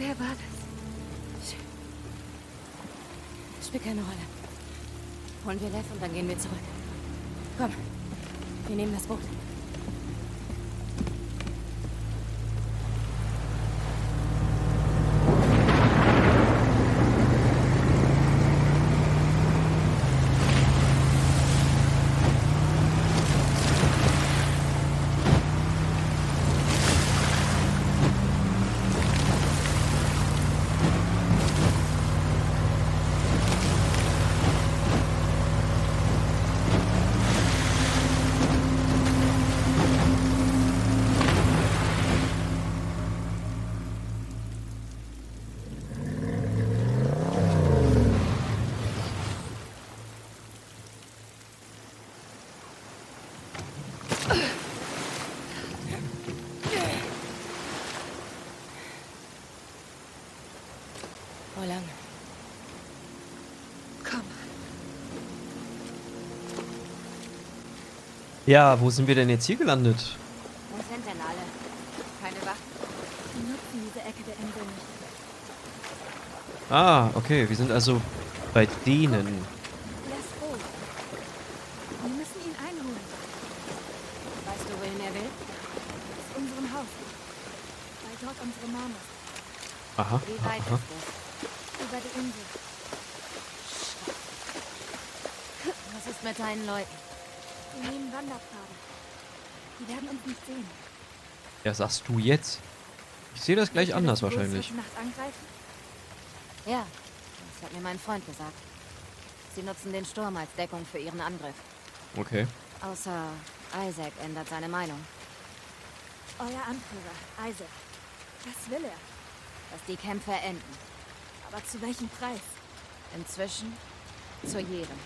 Wer war das? Spielt keine Rolle. Holen wir Lev und dann gehen wir zurück. Komm, wir nehmen das Boot. Ja, wo sind wir denn jetzt hier gelandet? Wo sind denn alle? Keine Wacht. Die nutzen diese Ecke der Insel nicht. Ah, okay, wir sind also bei denen. Lass ruhig. Wir müssen ihn einholen. Weißt du, wohin er will? Aus unserem Haus. Weil dort unsere Mama ist. Aha. Wie weit ist das? Über die Insel. Was ist mit deinen Leuten? Wir nehmen Wanderpfade. Die werden uns nicht sehen. Ja, sagst du jetzt? Ich sehe das gleich anders wahrscheinlich. Ja, das hat mir mein Freund gesagt. Sie nutzen den Sturm als Deckung für ihren Angriff. Okay. Außer Isaac ändert seine Meinung. Euer Anführer, Isaac. Was will er? Dass die Kämpfe enden. Aber zu welchem Preis? Inzwischen zu jedem.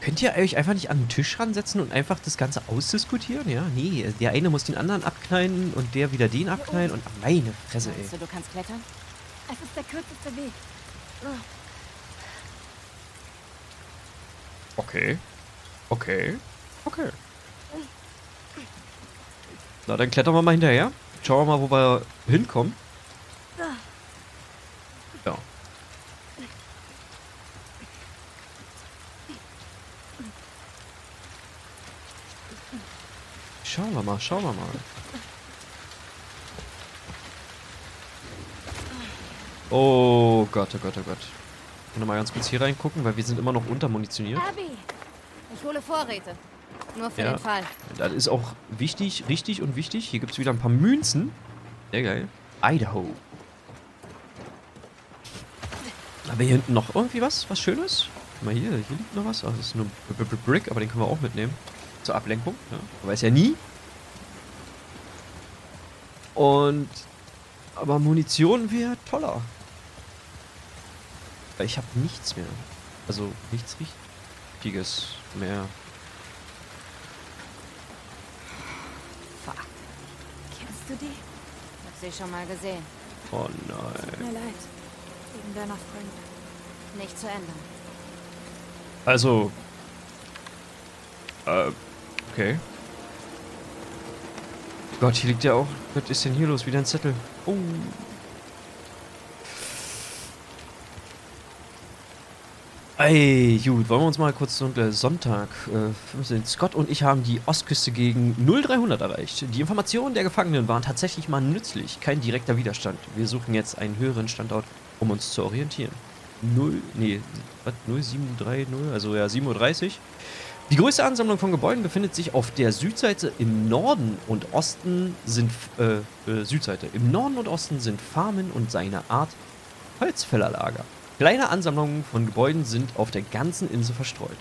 Könnt ihr euch einfach nicht an den Tisch ransetzen und einfach das Ganze ausdiskutieren? Ja, nee, der eine muss den anderen abknallen und der wieder den abknallen und meine Fresse, ey. Du kannst klettern? Es ist der kürzeste Weg. Oh. Okay. Okay. Okay. Na, dann klettern wir mal hinterher. Schauen wir mal, wo wir hinkommen. Ja. Schauen wir mal, schauen wir mal. Oh Gott, oh Gott, oh Gott. Ich kann noch mal ganz kurz hier reingucken, weil wir sind immer noch untermunitioniert. Abby, ich hole Vorräte. Nur für den Fall. Das ist auch wichtig, richtig und wichtig. Hier gibt es wieder ein paar Münzen. Sehr geil. Idaho. Haben wir hier hinten noch irgendwie was? Was Schönes? Guck mal hier, hier liegt noch was. Ach, das ist nur Brick, aber den können wir auch mitnehmen. Zur Ablenkung, ja. Man weiß ja nie. Und aber Munition wäre toller. Weil ich habe nichts mehr. Also nichts Richtiges mehr. Fuck. Kennst du die? Ich hab sie schon mal gesehen. Oh nein. Tut mir leid. Wegen deiner Freunde. Nicht zu ändern. Also. Okay. Gott, hier liegt ja auch. Was ist denn hier los? Wieder ein Zettel. Oh. Ey, gut. Wollen wir uns mal kurz Sonntag 15. Scott und ich haben die Ostküste gegen 0300 erreicht. Die Informationen der Gefangenen waren tatsächlich mal nützlich. Kein direkter Widerstand. Wir suchen jetzt einen höheren Standort, um uns zu orientieren. 0730, also ja, 7:30 Uhr. Die größte Ansammlung von Gebäuden befindet sich auf der Südseite. Im Norden und Osten sind Im Norden und Osten sind Farmen und seine Art Holzfällerlager. Kleine Ansammlungen von Gebäuden sind auf der ganzen Insel verstreut.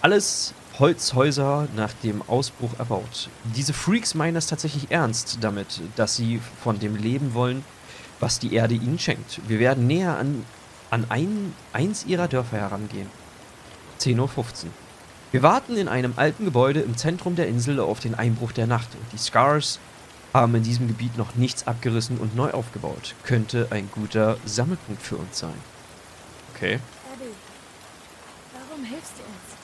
Alles Holzhäuser nach dem Ausbruch erbaut. Diese Freaks meinen es tatsächlich ernst damit, dass sie von dem leben wollen, was die Erde ihnen schenkt. Wir werden näher an eins ihrer Dörfer herangehen. 10:15 Uhr. Wir warten in einem alten Gebäude im Zentrum der Insel auf den Einbruch der Nacht. Die Scars haben in diesem Gebiet noch nichts abgerissen und neu aufgebaut. Könnte ein guter Sammelpunkt für uns sein. Okay. Abby, warum hilfst du uns?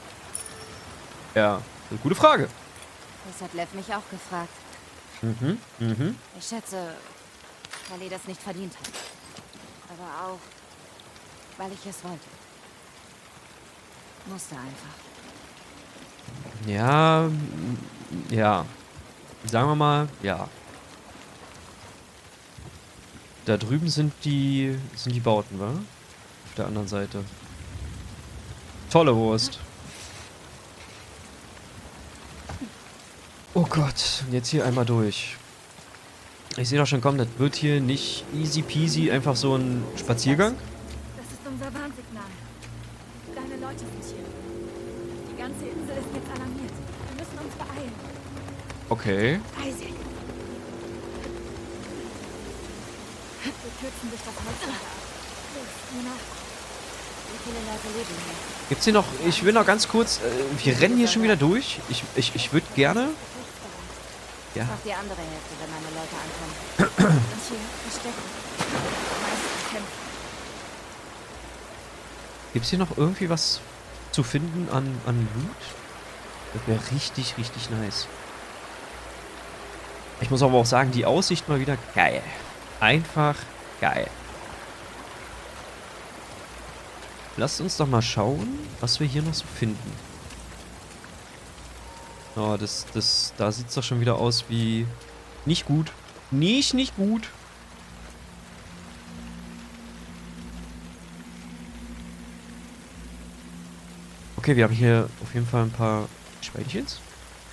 Ja, eine gute Frage. Das hat Lev mich auch gefragt. Ich schätze, weil ihr das nicht verdient habt. Aber auch, weil ich es wollte. Musste einfach. Ja, ja. Sagen wir mal, ja. Da drüben sind die Bauten, wa? Auf der anderen Seite. Tolle Wurst. Oh Gott, jetzt hier einmal durch. Ich sehe doch schon, komm, das wird hier nicht easy peasy, einfach so ein Spaziergang. Das ist unser Warnsignal. Deine Leute sind hier. Die ganze Insel ist jetzt alarmiert. Wir müssen uns beeilen. Okay. Isaac. Wir kürzen durch das Holz. Los, nach. Gibt's hier noch... Ich will noch ganz kurz... wir rennen hier schon wieder durch. Ich würde gerne... Ja. Die andere Hälfte, wenn meine Leute ankommen. Und hier verstecken. Meistens kämpfen. Gibt's hier noch irgendwie was zu finden an Loot? Das wäre richtig, richtig nice. Ich muss aber auch sagen, die Aussicht mal wieder geil. Einfach geil. Lasst uns doch mal schauen, was wir hier noch so finden. Oh, da sieht es doch schon wieder aus wie... Nicht gut. Nicht gut. Okay, wir haben hier auf jeden Fall ein paar Schweinchens,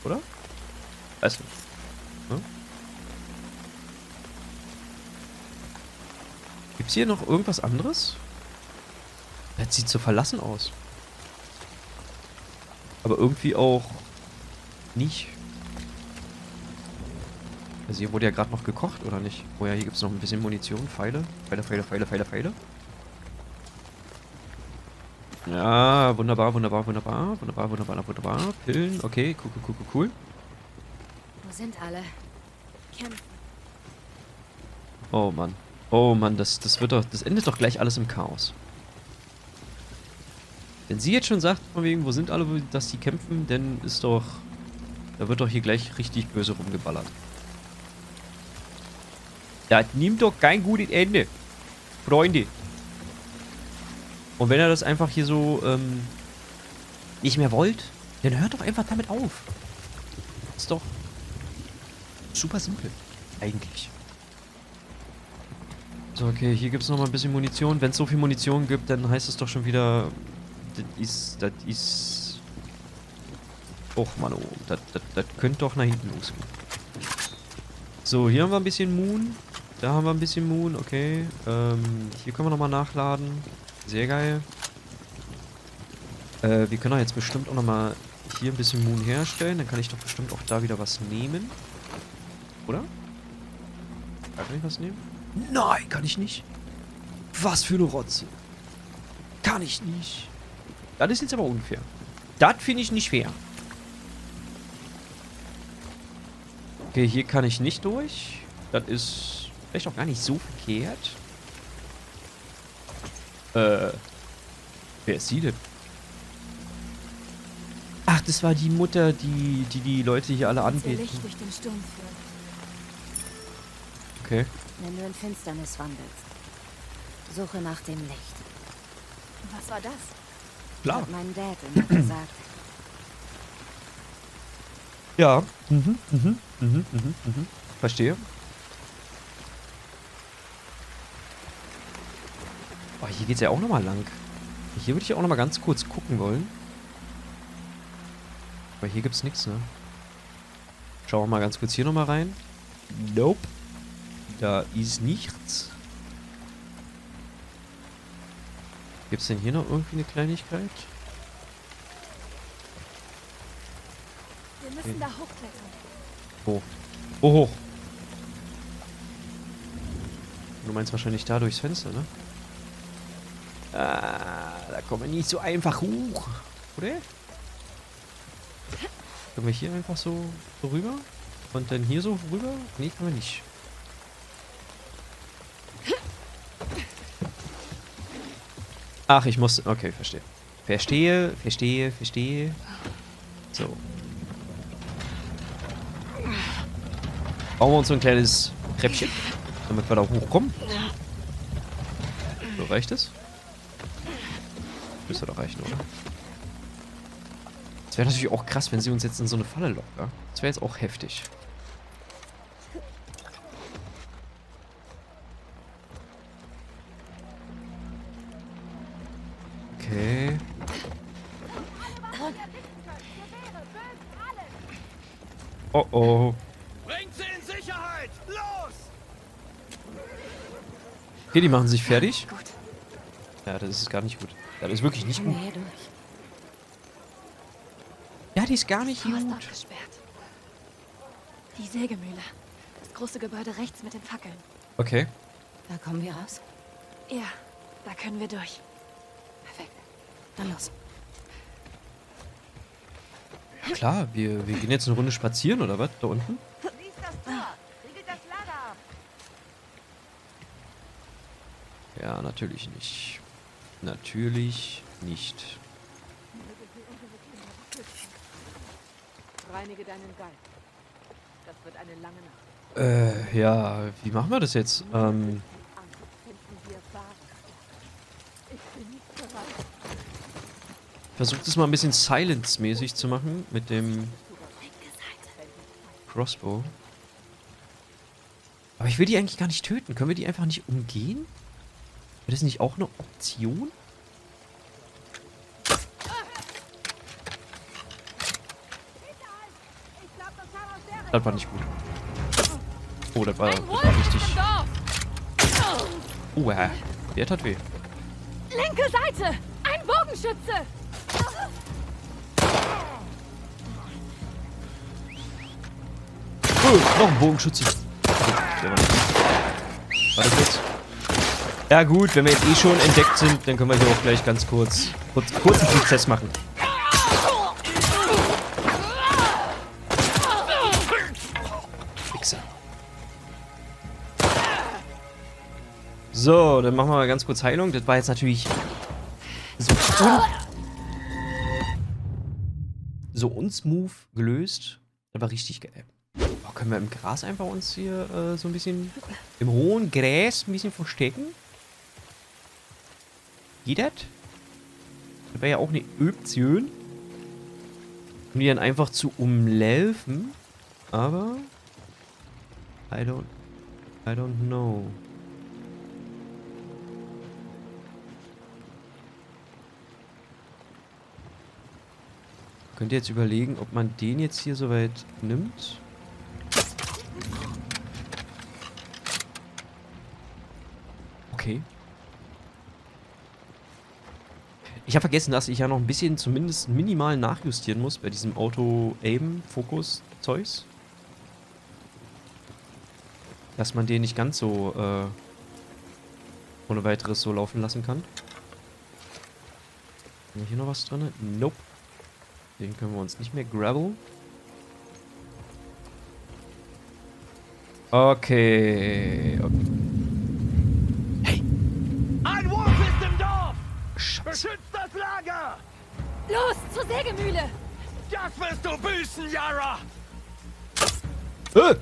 oder? Weiß nicht. Hm? Gibt es hier noch irgendwas anderes? Das sieht so verlassen aus. Aber irgendwie auch nicht. Also hier wurde ja gerade noch gekocht, oder nicht? Oh ja, hier gibt es noch ein bisschen Munition. Pfeile. Pfeile. Ja, wunderbar. Pillen, okay, cool. Wo sind alle? Kämpfen. Oh Mann, das wird doch... Das endet doch gleich alles im Chaos. Wenn sie jetzt schon sagt, von wegen, wo sind alle, dass die kämpfen, dann ist doch... Da wird doch hier gleich richtig böse rumgeballert. Das nimmt doch kein gutes Ende, Freunde. Und wenn ihr das einfach hier so, nicht mehr wollt, dann hört doch einfach damit auf. Ist doch super simpel, eigentlich. So, okay, hier gibt es nochmal ein bisschen Munition. Wenn es so viel Munition gibt, dann heißt es doch schon wieder... Das ist... Och, Mann, oh. Das könnte doch nach hinten losgehen. So, hier haben wir ein bisschen Moon. Da haben wir ein bisschen Moon, okay. Hier können wir nochmal nachladen. Sehr geil. Wir können auch jetzt bestimmt auch nochmal hier ein bisschen Moon herstellen. Dann kann ich doch bestimmt auch da wieder was nehmen. Oder? Da kann ich was nehmen? Nein, kann ich nicht. Was für eine Rotze. Kann ich nicht. Das ist jetzt aber unfair. Das finde ich nicht fair. Okay, hier kann ich nicht durch. Das ist vielleicht auch gar nicht so verkehrt. Wer ist sie denn? Ach, das war die Mutter, die Leute hier alle anbeten. Okay. Wenn du in Finsternis wandelst, suche nach dem Licht. Was war das? Klar. Hat mein Dad immer gesagt. Ja. Verstehe. Oh, hier geht's ja auch nochmal lang. Hier würde ich auch nochmal ganz kurz gucken wollen. Aber hier gibt's nichts, ne? Schauen wir mal ganz kurz hier nochmal rein. Nope. Da ist nichts. Gibt es denn hier noch irgendwie eine Kleinigkeit? Wir müssen da hochklettern. Hoch. Oh, hoch. Du meinst wahrscheinlich da durchs Fenster, ne? Ah, da kommen wir nicht so einfach hoch. Oder? Können wir hier einfach so rüber? Und dann hier so rüber? Nee, können wir nicht. Ach, ich muss... Okay, verstehe. Verstehe. So. Bauen wir uns so ein kleines Treppchen. damit wir da hochkommen. So, reicht es? Müsste doch reichen, oder? Das wäre natürlich auch krass, wenn sie uns jetzt in so eine Falle lockt, ja? Das wäre jetzt auch heftig. Okay. Oh oh. Bringt sie in Sicherheit! Los! Okay, die machen sich fertig. Ja, das ist gar nicht gut. Das ist wirklich nicht gut. Ja, die ist gar nicht gut. Die Sägemühle. Das große Gebäude rechts mit den Fackeln. Okay. Da kommen wir raus? Ja, da können wir durch. Perfekt. Dann los. Ja, klar, wir gehen jetzt eine Runde spazieren, oder was? Da unten? Ja, natürlich nicht. Natürlich nicht. Reinige deinen Geist. Das wird eine lange Nacht. Ja, wie machen wir das jetzt? Versucht es mal ein bisschen Silence-mäßig zu machen mit dem Crossbow. Aber ich will die eigentlich gar nicht töten. Können wir die einfach nicht umgehen? Wäre das nicht auch eine Option? Das war nicht gut. Oh, das war richtig. Der tat weh. Linke Seite! Ein Bogenschütze! Oh, noch ein Bogenschütze. Warte kurz. Ja gut, wenn wir jetzt eh schon entdeckt sind, dann können wir hier auch gleich ganz kurz einen Prozess machen. So, dann machen wir mal ganz kurz Heilung. Das war jetzt natürlich so unsmooth gelöst. Das war richtig geil. Oh, können wir im Gras einfach uns hier so ein bisschen, im hohen Gras ein bisschen verstecken? Geht das? Das wäre ja auch eine Option. Um die dann einfach zu umlaufen. Aber I don't know. Könnt ihr jetzt überlegen, ob man den jetzt hier soweit nimmt? Okay. Ich habe vergessen, dass ich ja noch ein bisschen zumindest minimal nachjustieren muss bei diesem Auto-Aim-Fokus-Zeugs. Dass man den nicht ganz so ohne weiteres so laufen lassen kann. Haben wir hier noch was drin? Nope. Den können wir uns nicht mehr grabbeln. Okay. Hey! Ein Wolf ist im Dorf! Beschützt das Lager! Los, zur Sägemühle! Das wirst du büßen, Yara! Ja.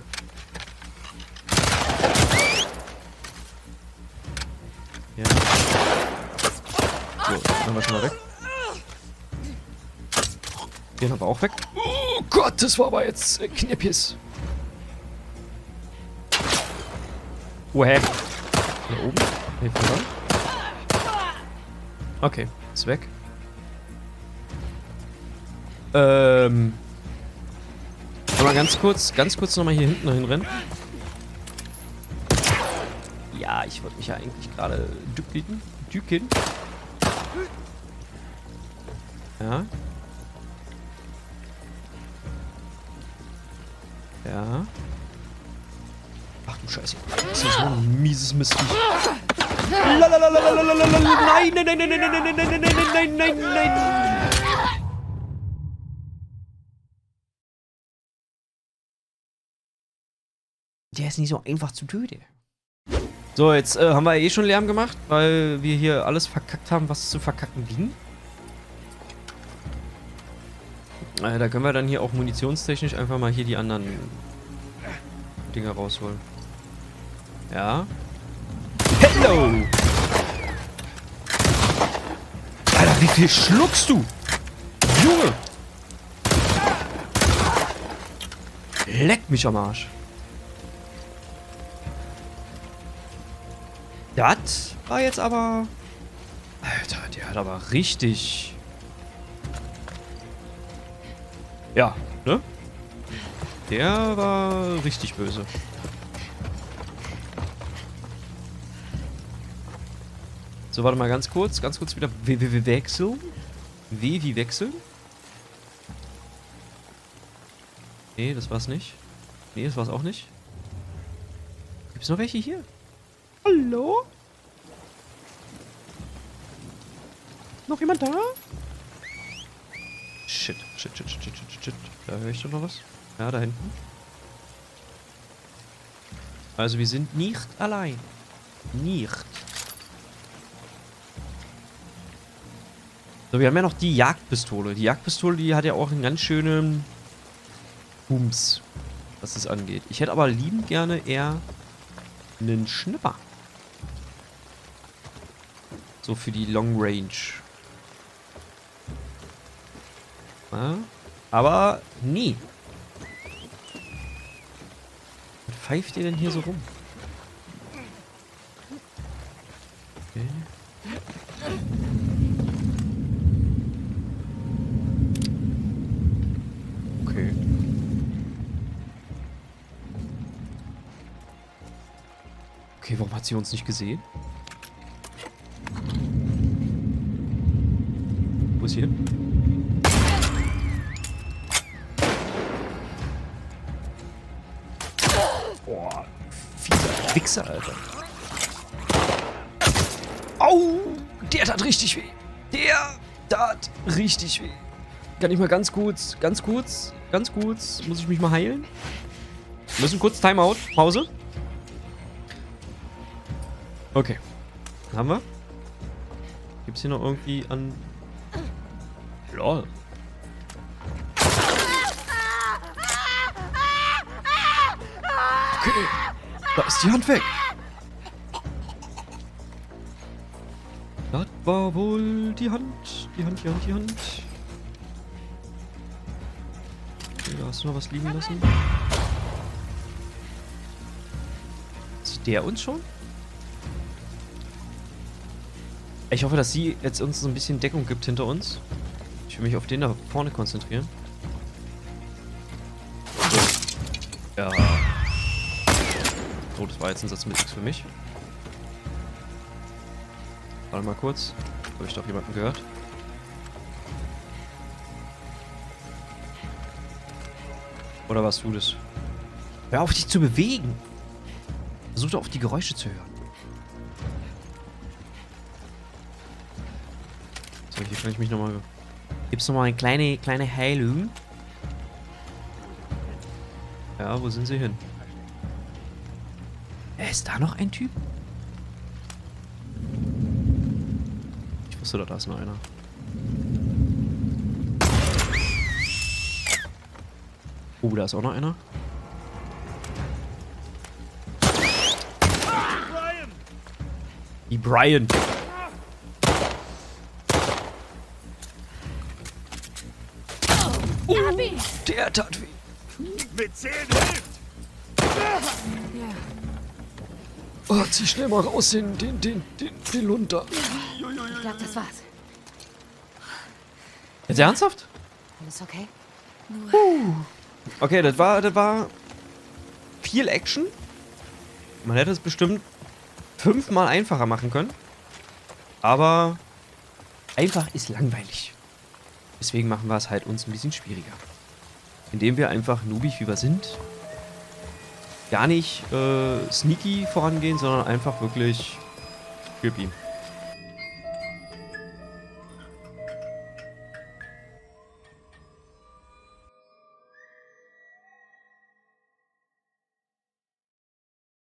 So, das machen wir schon mal weg. Den haben wir auch weg. Oh Gott, das war aber jetzt Knippis. Hä? Hier oben? Nee, okay, ist weg. Aber ganz kurz nochmal hier hinten hinrennen. Ja, ich wollte mich ja eigentlich gerade ducken. Ja. Ja. Ach du Scheiße. Das ist so ein mieses Mistvieh. Nein. Der ist nicht so einfach zu töten. So, jetzt haben wir eh schon Lärm gemacht, weil wir hier alles verkackt haben, was zu verkacken ging. Da können wir dann hier auch munitionstechnisch einfach mal hier die anderen Dinger rausholen. Ja. Hello! Alter, wie viel schluckst du? Junge! Leck mich am Arsch. Das war jetzt aber... Alter, die hat aber richtig... Ja, ne? Der war richtig böse. So, warte mal ganz kurz wieder wechseln. W wie wechseln? Nee, das war's nicht. Nee, das war's auch nicht. Gibt's noch welche hier? Hallo? Noch jemand da? Shit, shit, shit, shit, shit, shit, shit. Da höre ich doch noch was. Ja, da hinten. Also wir sind nicht allein. Nicht. So, wir haben ja noch die Jagdpistole. Die Jagdpistole, die hat ja auch einen ganz schönen Bums, was das angeht. Ich hätte aber liebend gerne eher einen Schnipper. So für die Long Range. Ja, aber nee. Was pfeift ihr denn hier so rum? Okay. Okay. Okay, warum hat sie uns nicht gesehen? Wo ist sie hin? Wichser, Alter. Au! Der tat richtig weh. Der tat richtig weh. Kann ich mal ganz kurz. Muss ich mich mal heilen? Wir müssen kurz Timeout. Pause. Okay. Haben wir? Gibt's hier noch irgendwie an... Lol. Okay. Da ist die Hand weg. Das war wohl die Hand. Die Hand. Okay, da hast du noch was liegen lassen. Sieht der uns schon? Ich hoffe, dass sie jetzt uns so ein bisschen Deckung gibt hinter uns. Ich will mich auf den da vorne konzentrieren. So. Ja. Oh, das war jetzt ein Satz mit nichts für mich. Warte mal kurz. Habe ich doch jemanden gehört? Oder warst du das? Hör auf, dich zu bewegen! Versuch doch auf die Geräusche zu hören. So, hier kann ich mich nochmal... Gibt's nochmal eine kleine Heilung? Ja, wo sind sie hin? Ist da noch ein Typ? Ich wusste doch, da ist noch einer. Oh, da ist auch noch einer. Die Brian. Oh, der tat weh. Mit 10 hilft. Oh, zieh schnell mal raus, den Lund da. Ich glaube, das war's. Jetzt ernsthaft? Alles okay? Okay, das war viel Action. Man hätte es bestimmt 5-mal einfacher machen können. Aber einfach ist langweilig. Deswegen machen wir es halt uns ein bisschen schwieriger. Indem wir einfach noobig wie wir sind. Gar nicht sneaky vorangehen, sondern einfach wirklich gib ihm.